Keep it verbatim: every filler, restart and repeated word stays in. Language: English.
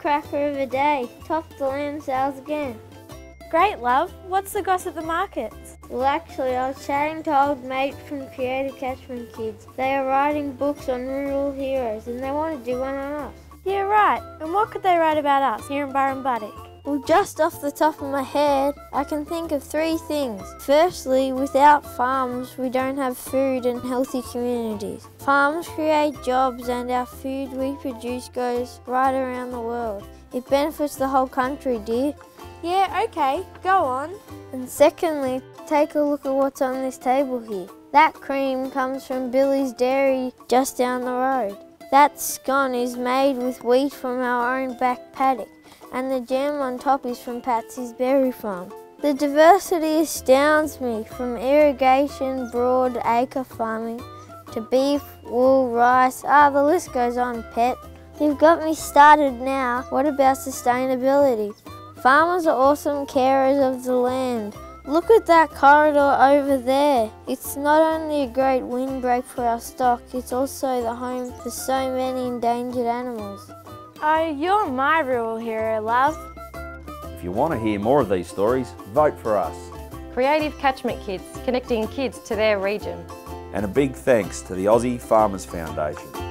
firecracker of a day, topped the lamb sales again. Great, love. What's the gossip at the markets? Well, actually, I was chatting to old mate from Creative Catchment Kids. They are writing books on rural heroes and they want to do one on us. Yeah, right. And what could they write about us here in Burrambuddick? Well, just off the top of my head, I can think of three things. Firstly, without farms, we don't have food and healthy communities. Farms create jobs and our food we produce goes right around the world. It benefits the whole country, dear. Yeah, okay, go on. And secondly, take a look at what's on this table here. That cream comes from Billy's Dairy just down the road. That scone is made with wheat from our own back paddock. And the jam on top is from Patsy's Berry Farm. The diversity astounds me, from irrigation, broad acre farming, to beef, wool, rice, ah, the list goes on, pet. You've got me started now. What about sustainability? Farmers are awesome carers of the land. Look at that corridor over there. It's not only a great windbreak for our stock, it's also the home for so many endangered animals. Oh, you're my rural hero, love. If you want to hear more of these stories, vote for us. Creative Catchment Kids, connecting kids to their region. And a big thanks to the Aussie Farmers Foundation.